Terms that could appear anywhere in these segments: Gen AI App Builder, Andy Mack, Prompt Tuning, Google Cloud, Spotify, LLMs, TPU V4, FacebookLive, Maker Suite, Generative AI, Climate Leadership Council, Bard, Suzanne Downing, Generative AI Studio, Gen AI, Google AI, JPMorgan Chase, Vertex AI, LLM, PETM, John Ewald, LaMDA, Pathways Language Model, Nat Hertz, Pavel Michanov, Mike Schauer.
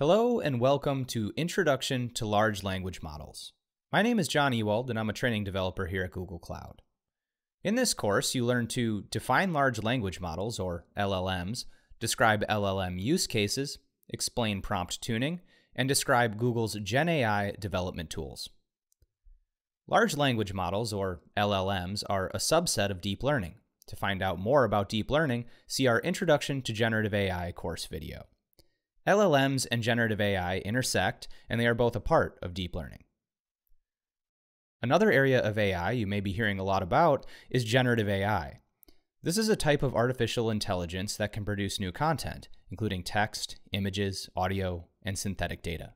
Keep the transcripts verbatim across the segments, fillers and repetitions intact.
Hello and welcome to Introduction to Large Language Models. My name is John Ewald and I'm a training developer here at Google Cloud. In this course, you learn to define large language models, or L L Ms, describe L L M use cases, explain prompt tuning, and describe Google's Gen A I development tools. Large language models, or L L Ms, are a subset of deep learning. To find out more about deep learning, see our Introduction to Generative A I course video. L L Ms and generative A I intersect, and they are both a part of deep learning. Another area of A I you may be hearing a lot about is generative A I. This is a type of artificial intelligence that can produce new content, including text, images, audio, and synthetic data.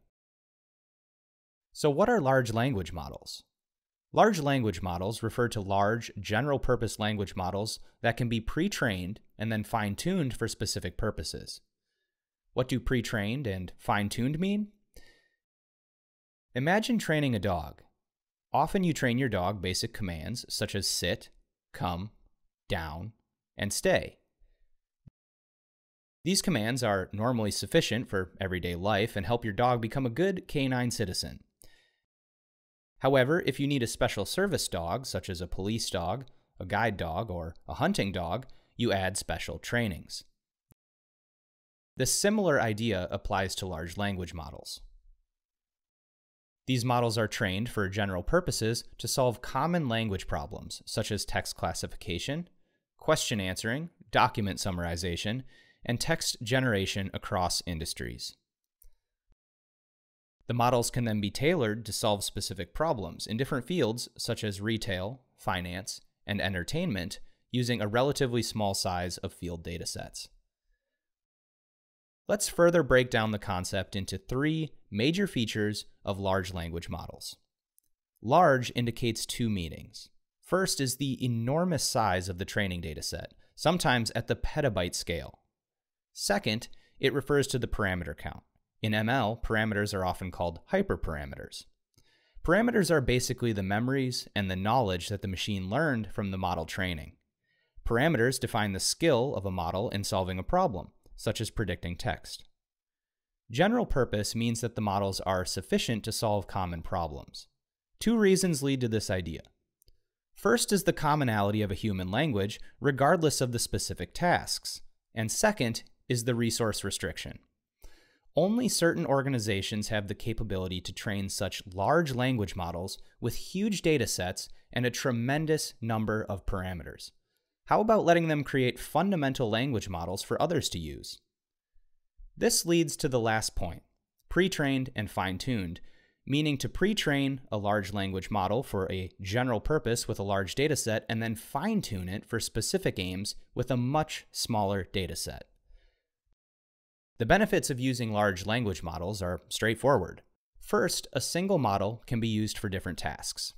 So what are large language models? Large language models refer to large, general-purpose language models that can be pre-trained and then fine-tuned for specific purposes. What do pre-trained and fine-tuned mean? Imagine training a dog. Often you train your dog basic commands such as sit, come, down, and stay. These commands are normally sufficient for everyday life and help your dog become a good canine citizen. However, if you need a special service dog, such as a police dog, a guide dog, or a hunting dog, you add special trainings. This similar idea applies to large language models. These models are trained for general purposes to solve common language problems, such as text classification, question answering, document summarization, and text generation across industries. The models can then be tailored to solve specific problems in different fields, such as retail, finance, and entertainment, using a relatively small size of field datasets. Let's further break down the concept into three major features of large language models. Large indicates two meanings. First is the enormous size of the training dataset, sometimes at the petabyte scale. Second, it refers to the parameter count. In M L, parameters are often called hyperparameters. Parameters are basically the memories and the knowledge that the machine learned from the model training. Parameters define the skill of a model in solving a problem, such as predicting text. General purpose means that the models are sufficient to solve common problems. Two reasons lead to this idea. First is the commonality of a human language, regardless of the specific tasks. And second is the resource restriction. Only certain organizations have the capability to train such large language models with huge data sets and a tremendous number of parameters. How about letting them create fundamental language models for others to use? This leads to the last point, pre-trained and fine-tuned, meaning to pre-train a large language model for a general purpose with a large dataset and then fine-tune it for specific aims with a much smaller dataset. The benefits of using large language models are straightforward. First, a single model can be used for different tasks.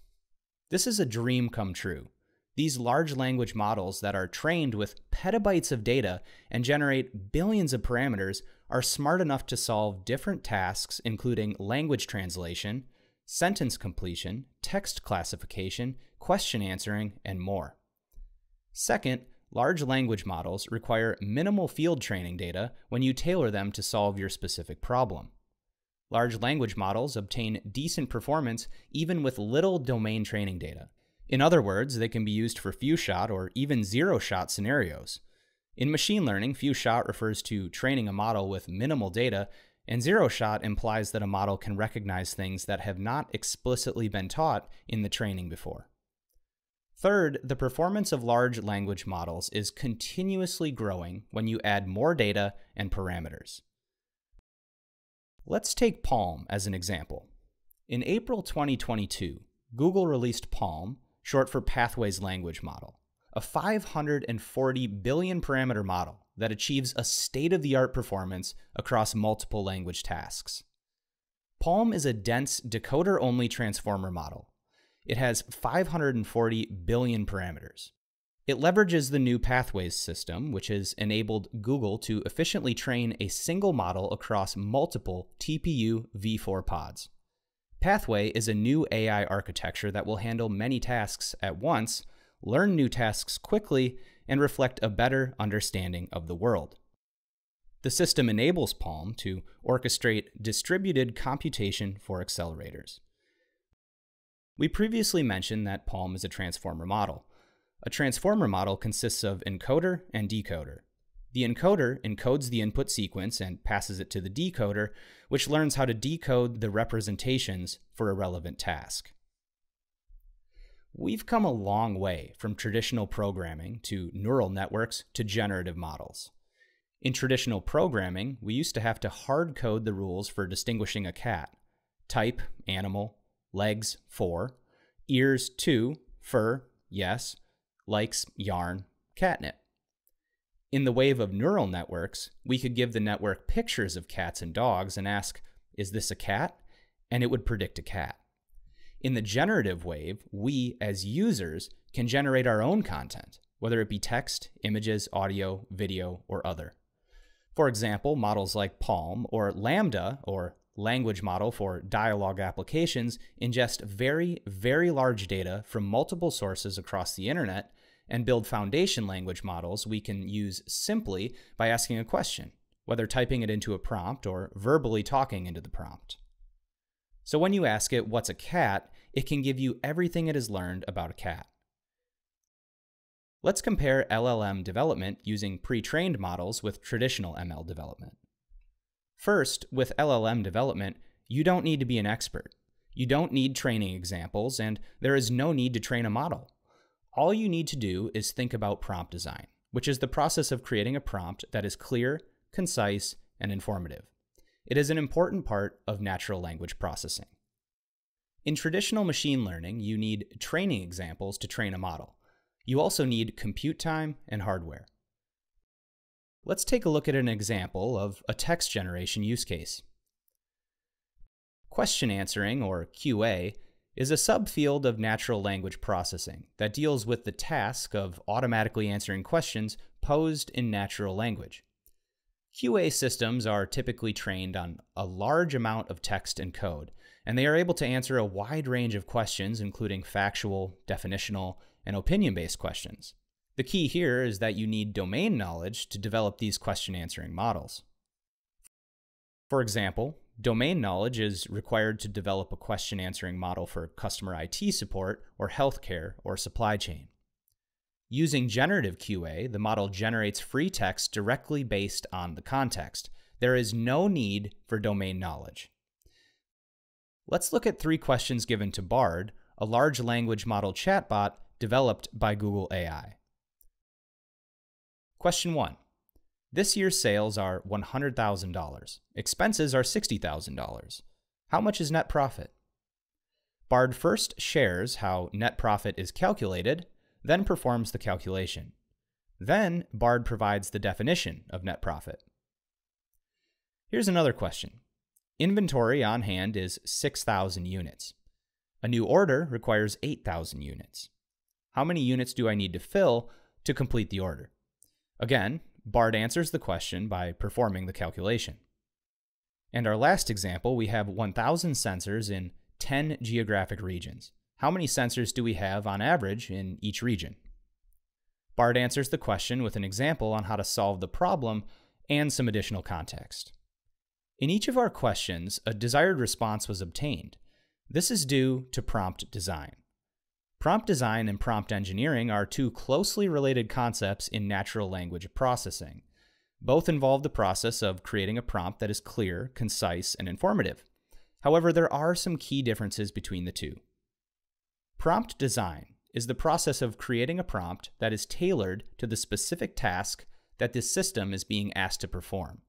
This is a dream come true. These large language models that are trained with petabytes of data and generate billions of parameters are smart enough to solve different tasks, including language translation, sentence completion, text classification, question answering, and more. Second, large language models require minimal field training data when you tailor them to solve your specific problem. Large language models obtain decent performance even with little domain training data. In other words, they can be used for few-shot or even zero-shot scenarios. In machine learning, few-shot refers to training a model with minimal data, and zero-shot implies that a model can recognize things that have not explicitly been taught in the training before. Third, the performance of large language models is continuously growing when you add more data and parameters. Let's take Palm as an example. In April twenty twenty-two, Google released Palm, short for Pathways Language Model, a five hundred forty billion parameter model that achieves a state-of-the-art performance across multiple language tasks. Palm is a dense decoder-only transformer model. It has five hundred forty billion parameters. It leverages the new Pathways system, which has enabled Google to efficiently train a single model across multiple T P U V four pods. Pathway is a new A I architecture that will handle many tasks at once, learn new tasks quickly, and reflect a better understanding of the world. The system enables Palm to orchestrate distributed computation for accelerators. We previously mentioned that Palm is a transformer model. A transformer model consists of encoder and decoder. The encoder encodes the input sequence and passes it to the decoder, which learns how to decode the representations for a relevant task. We've come a long way from traditional programming to neural networks to generative models. In traditional programming, we used to have to hard code the rules for distinguishing a cat. Type, animal, legs, four, ears, two, fur, yes, likes, yarn, catnip. In the wave of neural networks, we could give the network pictures of cats and dogs and ask, is this a cat? And it would predict a cat. In the generative wave, we, as users, can generate our own content, whether it be text, images, audio, video, or other. For example, models like Palm or LaMDA, or Language Model for Dialogue Applications, ingest very, very large data from multiple sources across the internet and build foundation language models we can use simply by asking a question, whether typing it into a prompt or verbally talking into the prompt. So when you ask it, what's a cat, it can give you everything it has learned about a cat. Let's compare L L M development using pre-trained models with traditional M L development. First, with L L M development, you don't need to be an expert. You don't need training examples, and there is no need to train a model. All you need to do is think about prompt design, which is the process of creating a prompt that is clear, concise, and informative. It is an important part of natural language processing. In traditional machine learning, you need training examples to train a model. You also need compute time and hardware. Let's take a look at an example of a text generation use case. Question answering, or Q A, is a subfield of natural language processing that deals with the task of automatically answering questions posed in natural language. Q A systems are typically trained on a large amount of text and code, and they are able to answer a wide range of questions, including factual, definitional, and opinion-based questions. The key here is that you need domain knowledge to develop these question-answering models. For example, domain knowledge is required to develop a question-answering model for customer I T support or healthcare or supply chain. Using generative Q A, the model generates free text directly based on the context. There is no need for domain knowledge. Let's look at three questions given to Bard, a large language model chatbot developed by Google A I. Question one. This year's sales are one hundred thousand dollars. Expenses are sixty thousand dollars. How much is net profit? Bard first shares how net profit is calculated, then performs the calculation. Then, Bard provides the definition of net profit. Here's another question. Inventory on hand is six thousand units. A new order requires eight thousand units. How many units do I need to fill to complete the order? Again, Bard answers the question by performing the calculation. And our last example, we have one thousand sensors in ten geographic regions. How many sensors do we have on average in each region? Bard answers the question with an example on how to solve the problem and some additional context. In each of our questions, a desired response was obtained. This is due to prompt design. Prompt design and prompt engineering are two closely related concepts in natural language processing. Both involve the process of creating a prompt that is clear, concise, and informative. However, there are some key differences between the two. Prompt design is the process of creating a prompt that is tailored to the specific task that this system is being asked to perform.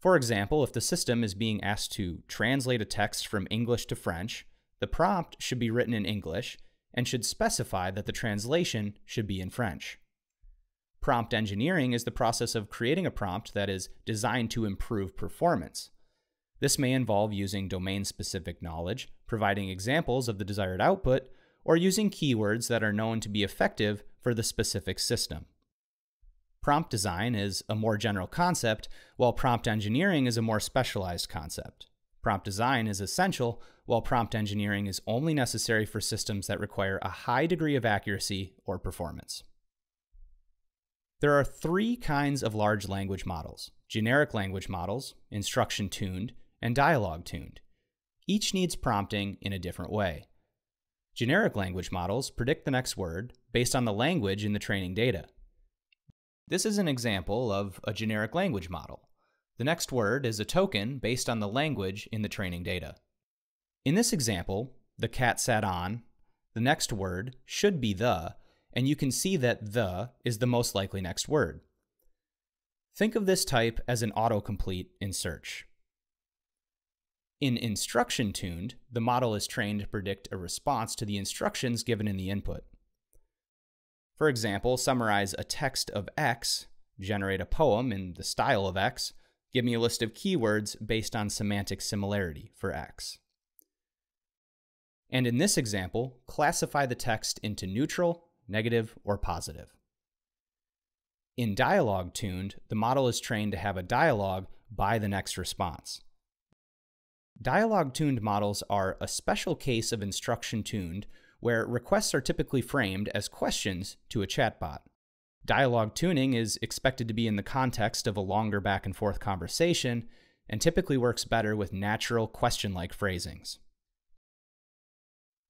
For example, if the system is being asked to translate a text from English to French, the prompt should be written in English and should specify that the translation should be in French. Prompt engineering is the process of creating a prompt that is designed to improve performance. This may involve using domain-specific knowledge, providing examples of the desired output, or using keywords that are known to be effective for the specific system. Prompt design is a more general concept, while prompt engineering is a more specialized concept. Prompt design is essential, while prompt engineering is only necessary for systems that require a high degree of accuracy or performance. There are three kinds of large language models: generic language models, instruction tuned, and dialogue tuned. Each needs prompting in a different way. Generic language models predict the next word based on the language in the training data. This is an example of a generic language model. The next word is a token based on the language in the training data. In this example, the cat sat on, the next word should be the, and you can see that the is the most likely next word. Think of this type as an autocomplete in search. In instruction tuned, the model is trained to predict a response to the instructions given in the input. For example, summarize a text of X, generate a poem in the style of X, give me a list of keywords based on semantic similarity for X. And in this example, classify the text into neutral, negative, or positive. In dialogue tuned, the model is trained to have a dialogue by the next response. Dialogue tuned models are a special case of instruction tuned where requests are typically framed as questions to a chatbot. Dialogue tuning is expected to be in the context of a longer back and forth conversation and typically works better with natural question-like phrasings.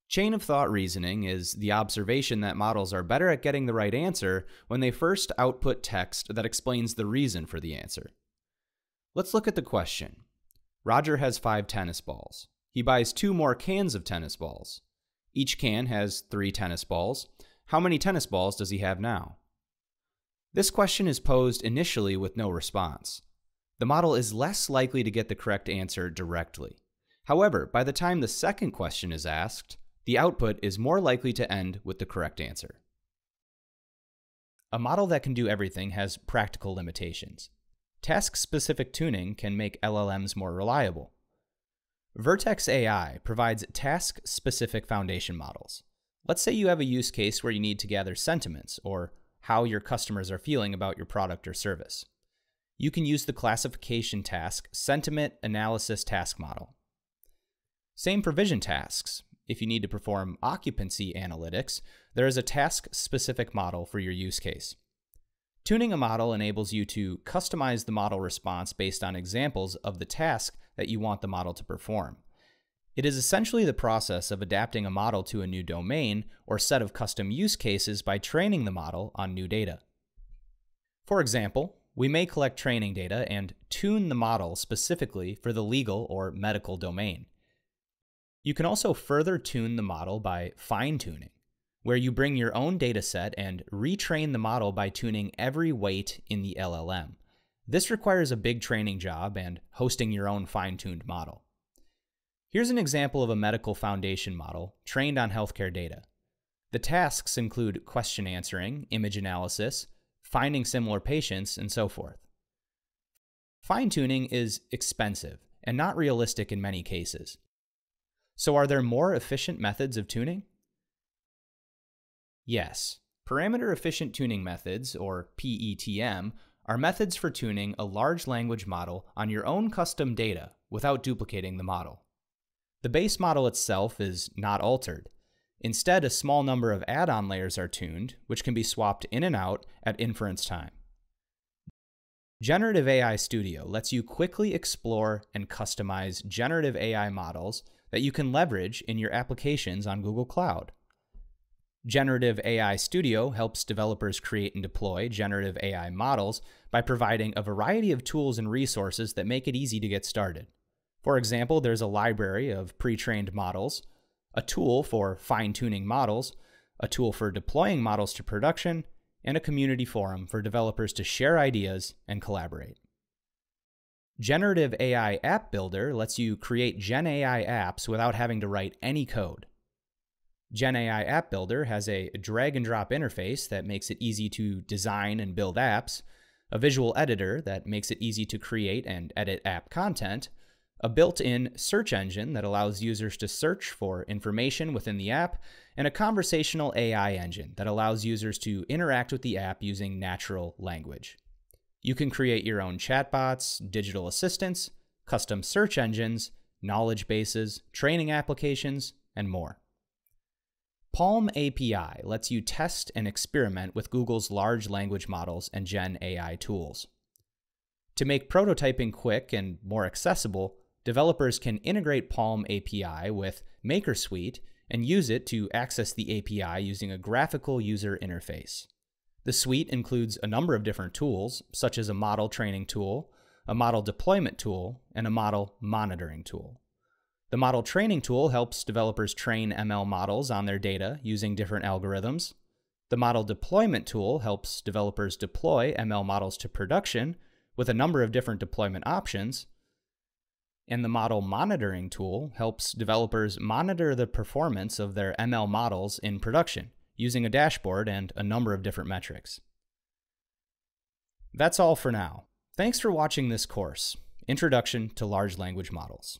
Chain of thought reasoning is the observation that models are better at getting the right answer when they first output text that explains the reason for the answer. Let's look at the question. Roger has five tennis balls. He buys two more cans of tennis balls. Each can has three tennis balls. How many tennis balls does he have now? This question is posed initially with no response. The model is less likely to get the correct answer directly. However, by the time the second question is asked, the output is more likely to end with the correct answer. A model that can do everything has practical limitations. Task-specific tuning can make L L Ms more reliable. Vertex A I provides task-specific foundation models. Let's say you have a use case where you need to gather sentiments or how your customers are feeling about your product or service. You can use the classification task sentiment analysis task model. Same for vision tasks. If you need to perform occupancy analytics, there is a task-specific model for your use case. Tuning a model enables you to customize the model response based on examples of the task that you want the model to perform. It is essentially the process of adapting a model to a new domain or set of custom use cases by training the model on new data. For example, we may collect training data and tune the model specifically for the legal or medical domain. You can also further tune the model by fine-tuning, where you bring your own dataset and retrain the model by tuning every weight in the L L M. This requires a big training job and hosting your own fine-tuned model. Here's an example of a medical foundation model trained on healthcare data. The tasks include question answering, image analysis, finding similar patients, and so forth. Fine-tuning is expensive and not realistic in many cases. So are there more efficient methods of tuning? Yes. Parameter-efficient tuning methods, or P E T M, are methods for tuning a large language model on your own custom data without duplicating the model. The base model itself is not altered. Instead, a small number of add-on layers are tuned, which can be swapped in and out at inference time. Generative A I Studio lets you quickly explore and customize generative A I models that you can leverage in your applications on Google Cloud. Generative A I Studio helps developers create and deploy generative A I models by providing a variety of tools and resources that make it easy to get started. For example, there's a library of pre-trained models, a tool for fine-tuning models, a tool for deploying models to production, and a community forum for developers to share ideas and collaborate. Generative A I App Builder lets you create Gen A I apps without having to write any code. Gen A I App Builder has a drag-and-drop interface that makes it easy to design and build apps, a visual editor that makes it easy to create and edit app content, a built-in search engine that allows users to search for information within the app, and a conversational A I engine that allows users to interact with the app using natural language. You can create your own chatbots, digital assistants, custom search engines, knowledge bases, training applications, and more. Palm A P I lets you test and experiment with Google's large language models and Gen A I tools. To make prototyping quick and more accessible, developers can integrate Palm A P I with Maker Suite and use it to access the A P I using a graphical user interface. The suite includes a number of different tools, such as a model training tool, a model deployment tool, and a model monitoring tool. The model training tool helps developers train M L models on their data using different algorithms. The model deployment tool helps developers deploy M L models to production with a number of different deployment options. And the model monitoring tool helps developers monitor the performance of their M L models in production using a dashboard and a number of different metrics. That's all for now. Thanks for watching this course, Introduction to Large Language Models.